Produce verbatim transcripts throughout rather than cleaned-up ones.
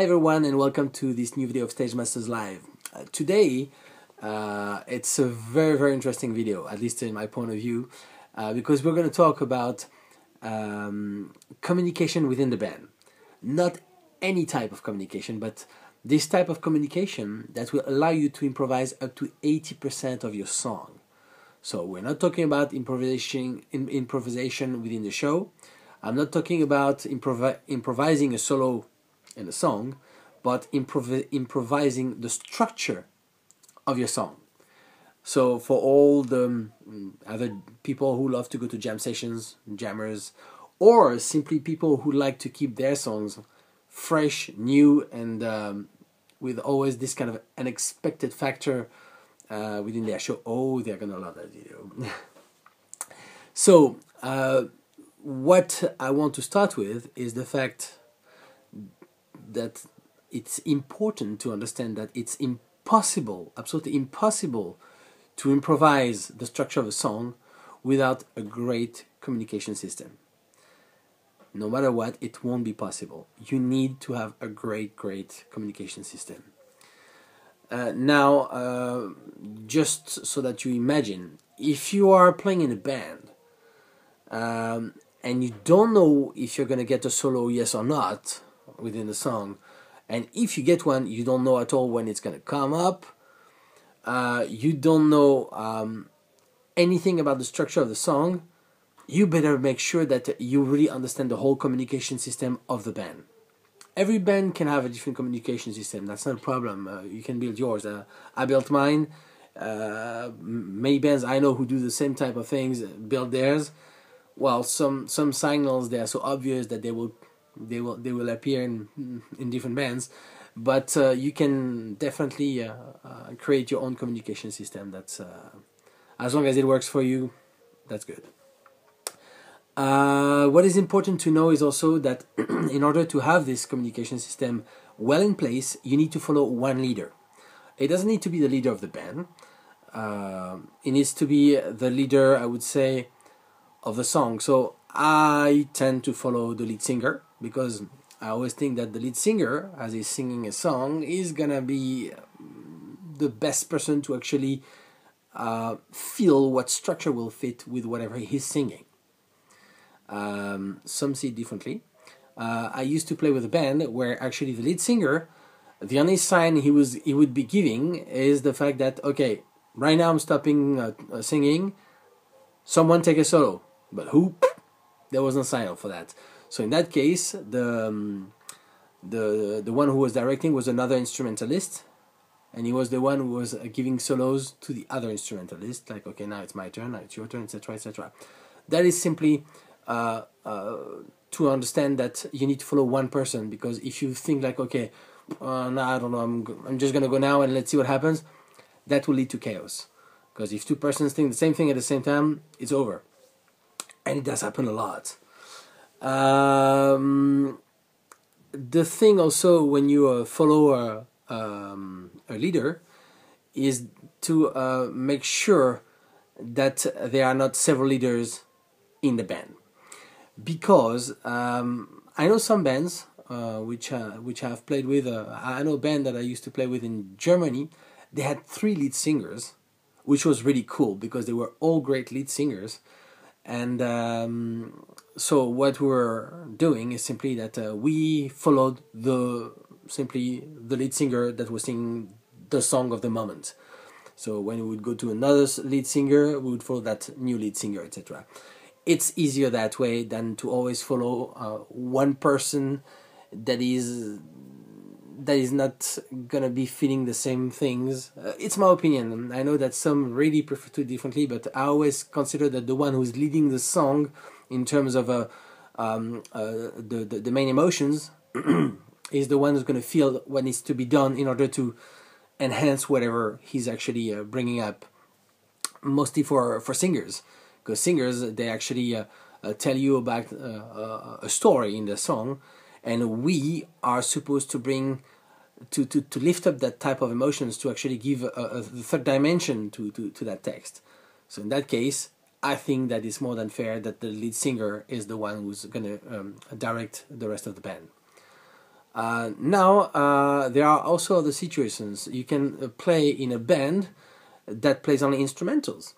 Hi everyone and welcome to this new video of Stage Masters Live. Uh, today uh, it's a very very interesting video, at least in my point of view, uh, because we're going to talk about um, communication within the band. Not any type of communication, but this type of communication that will allow you to improvise up to eighty percent of your song. So we're not talking about improvisation, in, improvisation within the show. I'm not talking about improv improvising a solo in a song, but improv improvising the structure of your song. So for all the other people who love to go to jam sessions, jammers, or simply people who like to keep their songs fresh, new, and um, with always this kind of unexpected factor uh, within their show. Oh, they're gonna love that video. So uh, what I want to start with is the fact that it's important to understand that it's impossible, absolutely impossible, to improvise the structure of a song without a great communication system. No matter what, it won't be possible. You need to have a great, great communication system. Uh, now, uh, just so that you imagine, if you are playing in a band um, and you don't know if you're going to get a solo, yes or not, within the song, and if you get one, you don't know at all when it's going to come up, uh, you don't know um, anything about the structure of the song, you better make sure that you really understand the whole communication system of the band. Every band can have a different communication system, that's not a problem. Uh, you can build yours. Uh, I built mine. Uh, many bands I know who do the same type of things build theirs. Well, some, some signals, they are so obvious that they will They will they will appear in in different bands, but uh, you can definitely uh, uh, create your own communication system. That's uh, as long as it works for you, that's good. Uh, what is important to know is also that in order to have this communication system well in place, you need to follow one leader. It doesn't need to be the leader of the band. Uh, it needs to be the leader, I would say, of the song. So I tend to follow the lead singer, because I always think that the lead singer, as he's singing a song, is gonna be the best person to actually uh, feel what structure will fit with whatever he's singing. Um, some see it differently. Uh, I used to play with a band where actually the lead singer, the only sign he was he would be giving is the fact that, okay, right now I'm stopping uh, uh, singing, someone take a solo, but who? There was no sign for that. So in that case, the um, the the one who was directing was another instrumentalist, and he was the one who was uh, giving solos to the other instrumentalist. Like, okay, now it's my turn, now it's your turn, et cetera, et cetera. That is simply uh, uh, to understand that you need to follow one person, because if you think like, okay, uh, no, I don't know, I'm go I'm just gonna go now and let's see what happens, that will lead to chaos. Because if two persons think the same thing at the same time, it's over, and it does happen a lot. Um, the thing also when you uh, follow a, um, a leader is to uh, make sure that there are not several leaders in the band, because um, I know some bands uh, which uh, which I've played with. Uh, I know a band that I used to play with in Germany. They had three lead singers, which was really cool because they were all great lead singers. And um, so what we're doing is simply that uh, we followed the simply the lead singer that was singing the song of the moment. So when we would go to another lead singer, we would follow that new lead singer, et cetera. It's easier that way than to always follow uh, one person that is that is not gonna be feeling the same things. Uh, it's my opinion. I know that some really prefer to differently, but I always consider that the one who's leading the song in terms of uh, um, uh, the, the, the main emotions is the one who's gonna feel what needs to be done in order to enhance whatever he's actually uh, bringing up, mostly for, for singers. Because singers, they actually uh, uh, tell you about uh, a story in the song, and we are supposed to bring, to, to, to lift up that type of emotions, to actually give a, a third dimension to, to, to that text. So in that case, I think that it's more than fair that the lead singer is the one who's going to um, direct the rest of the band. Uh, now uh, there are also other situations. You can play in a band that plays only instrumentals.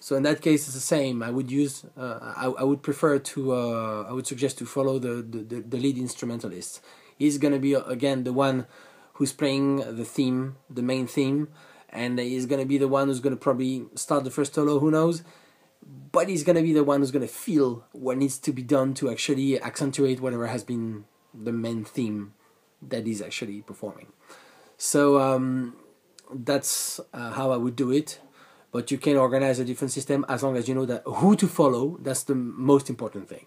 So in that case, it's the same. I would use. Uh, I, I would prefer to. Uh, I would suggest to follow the the, the lead instrumentalist. He's going to be again the one who's playing the theme, the main theme, and he's going to be the one who's going to probably start the first solo. Who knows? But he's going to be the one who's going to feel what needs to be done to actually accentuate whatever has been the main theme that he's actually performing. So um, that's uh, how I would do it. But you can organize a different system as long as you know that who to follow. That's the most important thing.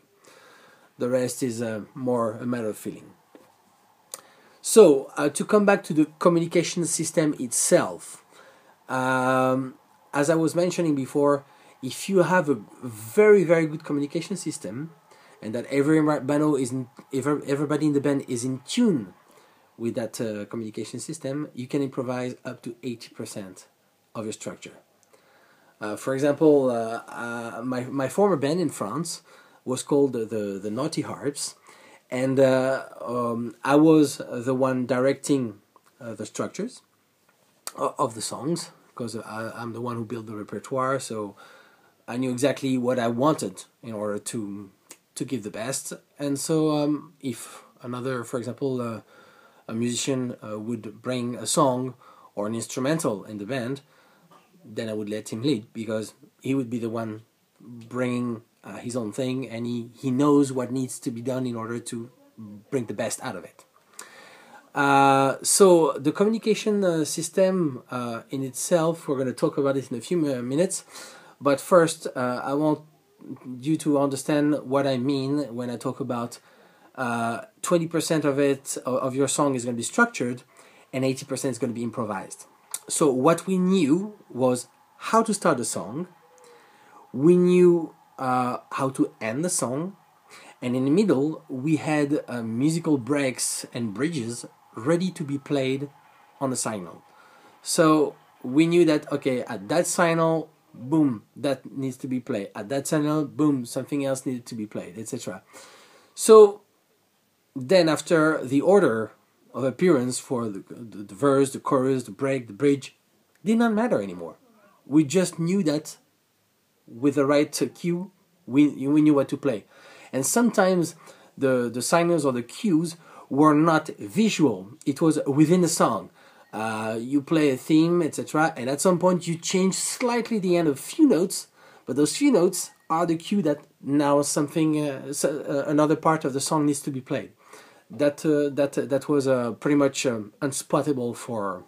The rest is uh, more a matter of feeling. So uh, to come back to the communication system itself, um, as I was mentioning before, if you have a very, very good communication system and that every band is in, everybody in the band is in tune with that uh, communication system, you can improvise up to eighty percent of your structure. Uh, for example, uh, uh, my, my former band in France was called the, the, the Naughty Harps, and uh, um, I was the one directing uh, the structures of the songs, because I, I'm the one who built the repertoire, so I knew exactly what I wanted in order to to give the best. And so um, if another, for example, uh, a musician uh, would bring a song or an instrumental in the band, then I would let him lead, because he would be the one bringing uh, his own thing, and he, he knows what needs to be done in order to bring the best out of it. Uh, so the communication uh, system uh, in itself, we're going to talk about it in a few minutes, but first uh, I want you to understand what I mean when I talk about uh, twenty percent of it, of your song is going to be structured and eighty percent is going to be improvised. So what we knew was how to start a song, we knew uh, how to end the song, and in the middle we had uh, musical breaks and bridges ready to be played on a signal. So we knew that, okay, at that signal, boom, that needs to be played. At that signal, boom, something else needed to be played, et cetera. So then after the order of appearance for the, the, the verse, the chorus, the break, the bridge, did not matter anymore. We just knew that with the right cue, we, we knew what to play. And sometimes the, the signals or the cues were not visual. It was within the song. Uh, you play a theme, et cetera, and at some point you change slightly the end of a few notes, but those few notes are the cue that now something, uh, so, uh, another part of the song needs to be played. That uh, that uh, that was uh, pretty much um, unspottable for,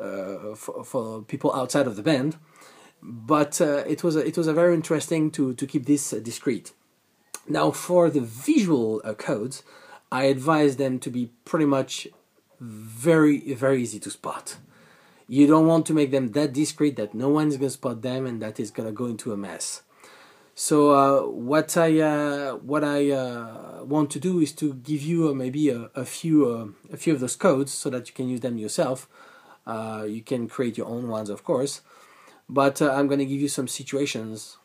uh, for for people outside of the band, but uh, it was a, it was a very interesting to to keep this uh, discreet. Now for the visual uh, codes, I advise them to be pretty much very, very easy to spot. You don't want to make them that discreet that no one's gonna spot them and that is gonna go into a mess. So uh, what I uh, what I uh, want to do is to give you uh, maybe a, a few uh, a few of those codes so that you can use them yourself. Uh, you can create your own ones, of course, but uh, I'm gonna give you some situations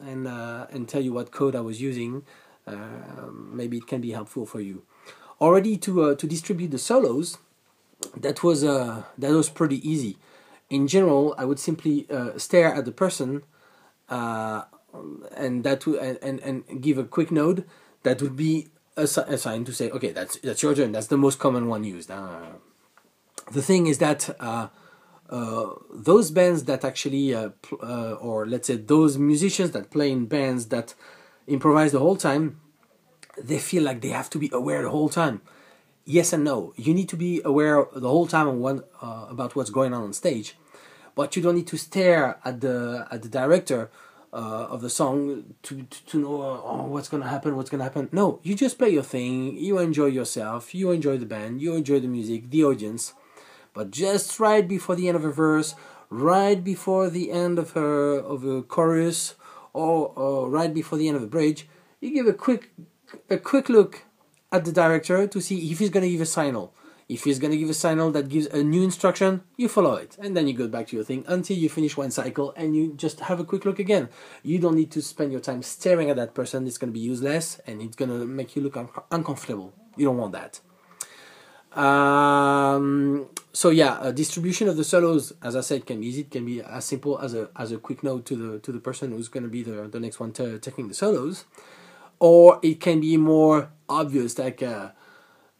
and uh, and tell you what code I was using. Uh, maybe it can be helpful for you. Already to uh, to distribute the solos, that was uh, that was pretty easy. In general, I would simply uh, stare at the person, uh, and that w and and give a quick nod. That would be a, a sign to say, okay, that's that's your turn. That's the most common one used. Uh, the thing is that uh, uh, those bands that actually, uh, uh, or let's say those musicians that play in bands that improvise the whole time, they feel like they have to be aware the whole time. Yes and no. You need to be aware the whole time on one, uh, about what's going on on stage, but you don't need to stare at the at the director uh, of the song to to, to know uh, oh, what's gonna happen, what's gonna happen. No, you just play your thing. You enjoy yourself. You enjoy the band. You enjoy the music, the audience. But just right before the end of a verse, right before the end of her of a chorus, or, or right before the end of a bridge, you give a quick. a quick look at the director to see if he's going to give a signal. If he's going to give a signal that gives a new instruction, you follow it, and then you go back to your thing until you finish one cycle and you just have a quick look again. You don't need to spend your time staring at that person. It's going to be useless and it's going to make you look un uncomfortable. You don't want that. Um, so yeah, uh, distribution of the solos, as I said, can be easy. It can be as simple as a as a quick note to the to the person who's going to be the the next one taking the solos, or it can be more obvious, like uh,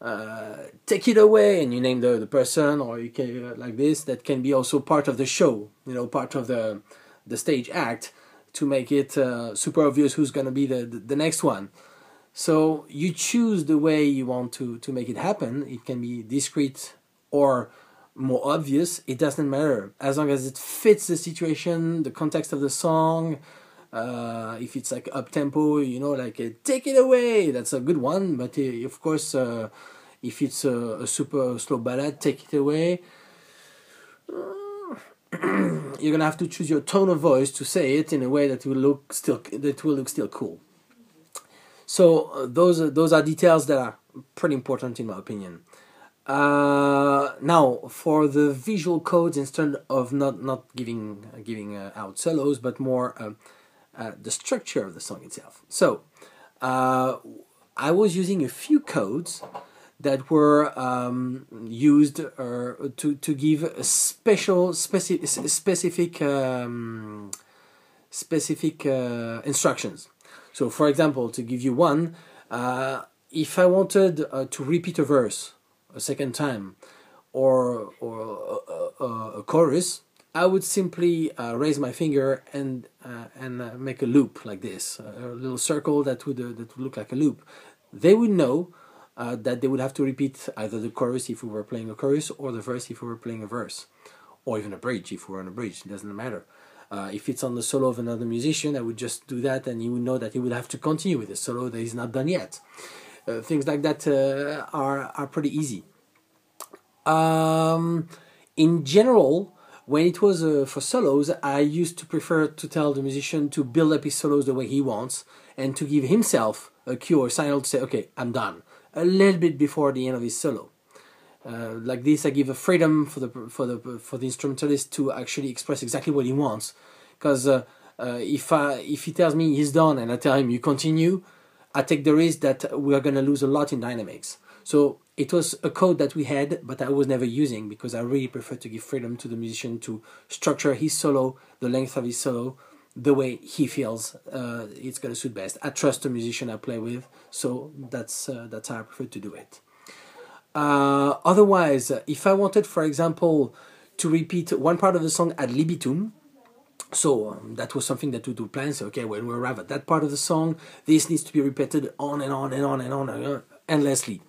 uh, take it away, and you name the the person, or you can uh, like this. That can be also part of the show, you know, part of the the stage act, to make it uh, super obvious who's going to be the, the the next one. So you choose the way you want to, to make it happen. It can be discreet or more obvious. It doesn't matter. As long as it fits the situation, the context of the song, uh, if it's like up-tempo, you know, like uh, take it away, that's a good one. But uh, of course, uh, if it's a, a super slow ballad, take it away. You're going to have to choose your tone of voice to say it in a way that will look still, that will look still cool. So uh, those are, those are details that are pretty important in my opinion. Uh, now for the visual codes, instead of not not giving uh, giving uh, out solos, but more uh, uh, the structure of the song itself. So uh, I was using a few codes that were um, used uh, to to give a special specific specific um, specific uh, instructions. So, for example, to give you one, uh, if I wanted uh, to repeat a verse a second time, or or a, a, a chorus, I would simply uh, raise my finger and uh, and uh, make a loop like this, a little circle that would uh, that would look like a loop. They would know uh, that they would have to repeat either the chorus if we were playing a chorus, or the verse if we were playing a verse, or even a bridge if we were on a bridge. It doesn't matter. Uh, if it's on the solo of another musician, I would just do that, and you would know that he would have to continue with the solo that is not done yet. Uh, things like that uh, are, are pretty easy. Um, in general, when it was uh, for solos, I used to prefer to tell the musician to build up his solos the way he wants, and to give himself a cue or signal to say, okay, I'm done, a little bit before the end of his solo. Uh, like this, I give a freedom for the for the for the instrumentalist to actually express exactly what he wants. Because uh, uh, if I, if he tells me he's done and I tell him you continue, I take the risk that we are going to lose a lot in dynamics. So it was a code that we had, but I was never using, because I really prefer to give freedom to the musician to structure his solo, the length of his solo, the way he feels uh, it's going to suit best. I trust the musician I play with, so that's uh, that's how I prefer to do it. Uh, otherwise, if I wanted, for example, to repeat one part of the song ad libitum, so um, that was something that we do plan, so okay, when we arrive at that part of the song, this needs to be repeated on and on and on and on, and on endlessly.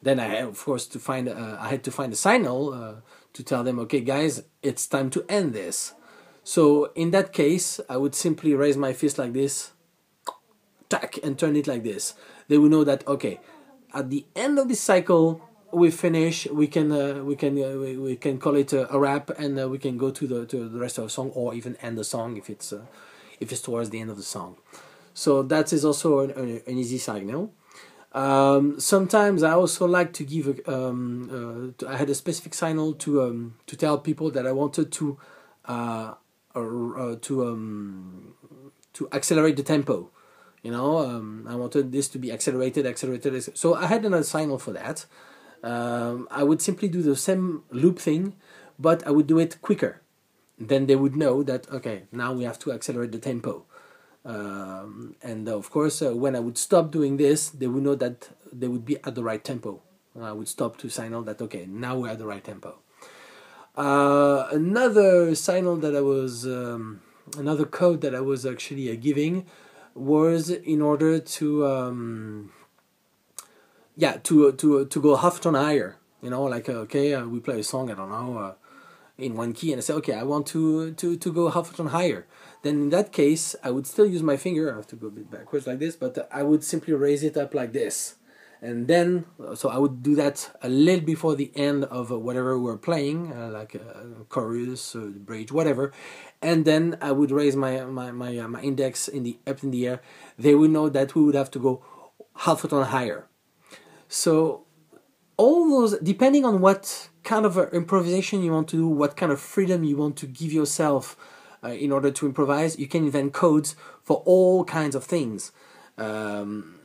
Then I had, of course, to find, uh, I had to find a signal uh, to tell them, okay, guys, it's time to end this. So in that case, I would simply raise my fist like this, tack, and turn it like this. They would know that, okay, at the end of this cycle, we finish. We can uh, we can uh, we, we can call it a, a wrap, and uh, we can go to the to the rest of the song, or even end the song if it's uh, if it's towards the end of the song. So that is also an, an, an easy signal. Um, sometimes I also like to give. A, um, uh, to, I had a specific signal to um, to tell people that I wanted to uh, or, uh, to um, to accelerate the tempo. You know, um, I wanted this to be accelerated, accelerated. So I had another signal for that. Um, I would simply do the same loop thing, but I would do it quicker. Then they would know that, okay, now we have to accelerate the tempo. Um, and of course, uh, when I would stop doing this, they would know that they would be at the right tempo. And I would stop to signal that, okay, now we're at the right tempo. Uh, another signal that I was, um, another code that I was actually uh, giving was in order to... Um, Yeah, to to to go half tone higher, you know, like okay, uh, we play a song, I don't know, uh, in one key, and I say, okay, I want to to to go half tone higher. Then in that case, I would still use my finger. I have to go a bit backwards like this, but I would simply raise it up like this, and then so I would do that a little before the end of whatever we were playing, uh, like a chorus, or bridge, whatever, and then I would raise my my my uh, my index in the up in the air. They would know that we would have to go half a tone higher. So all those, depending on what kind of uh, improvisation you want to do, what kind of freedom you want to give yourself uh, in order to improvise, you can invent codes for all kinds of things. Um,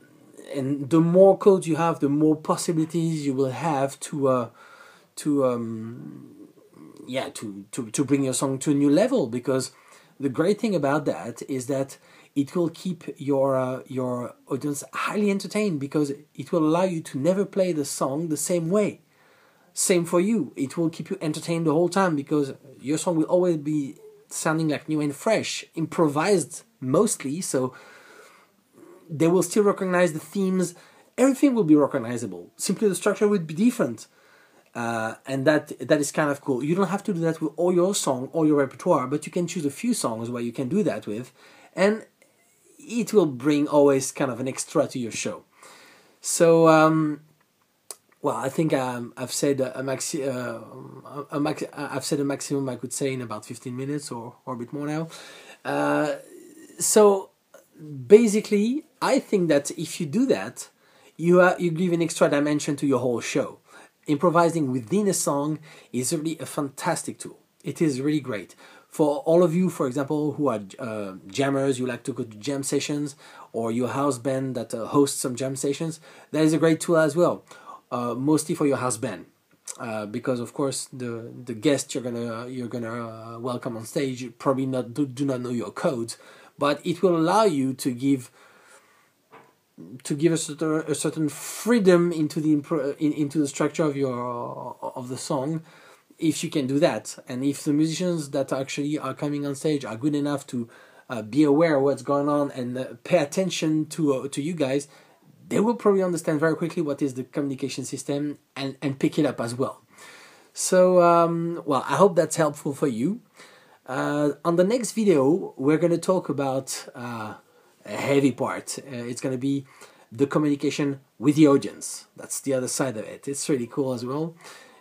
and the more codes you have, the more possibilities you will have to uh, to um, yeah to, to to bring your song to a new level. Because the great thing about that is that it will keep your uh, your audience highly entertained, because it will allow you to never play the song the same way. Same for you. It will keep you entertained the whole time, because your song will always be sounding like new and fresh, improvised mostly, so they will still recognize the themes. Everything will be recognizable. Simply the structure would be different. Uh, and that that is kind of cool. You don't have to do that with all your song, all your repertoire, but you can choose a few songs where you can do that with, and it will bring always kind of an extra to your show. So, um, well, I think um, I've said a, a maxi, uh, a max, I've said a maximum I could say in about fifteen minutes or or a bit more now. Uh, so basically, I think that if you do that, you are, you give an extra dimension to your whole show. Improvising within a song is really a fantastic tool. It is really great. For all of you, for example, who are uh, jammers, you like to go to jam sessions, or your house band that uh, hosts some jam sessions, that is a great tool as well, uh, mostly for your house band. Uh, because, of course, the, the guests you're gonna, you're gonna uh, welcome on stage probably not do, do not know your codes, but it will allow you to give to give a certain, a certain freedom into the impro in, into the structure of your of the song, if you can do that, and if the musicians that actually are coming on stage are good enough to uh, be aware of what's going on and uh, pay attention to uh, to you guys, they will probably understand very quickly what is the communication system and and pick it up as well. So um, well, I hope that's helpful for you. Uh, on the next video, we're going to talk about Uh, a heavy part. Uh, it's going to be the communication with the audience. That's the other side of it. It's really cool as well.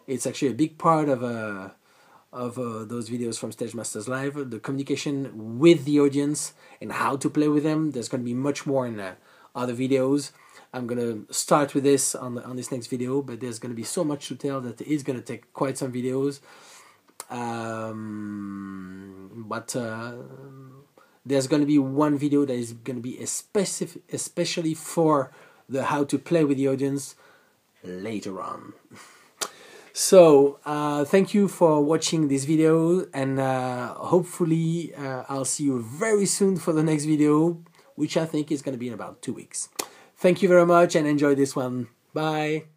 It's actually a big part of uh, of uh, those videos from Stage Masters Live, the communication with the audience and how to play with them. There's going to be much more in uh, other videos. I'm going to start with this on, the, on this next video, but there's going to be so much to tell that it's going to take quite some videos. Um, but uh, There's going to be one video that is going to be especially, especially for the how to play with the audience later on. So, uh, thank you for watching this video, and uh, hopefully uh, I'll see you very soon for the next video, which I think is going to be in about two weeks. Thank you very much and enjoy this one. Bye!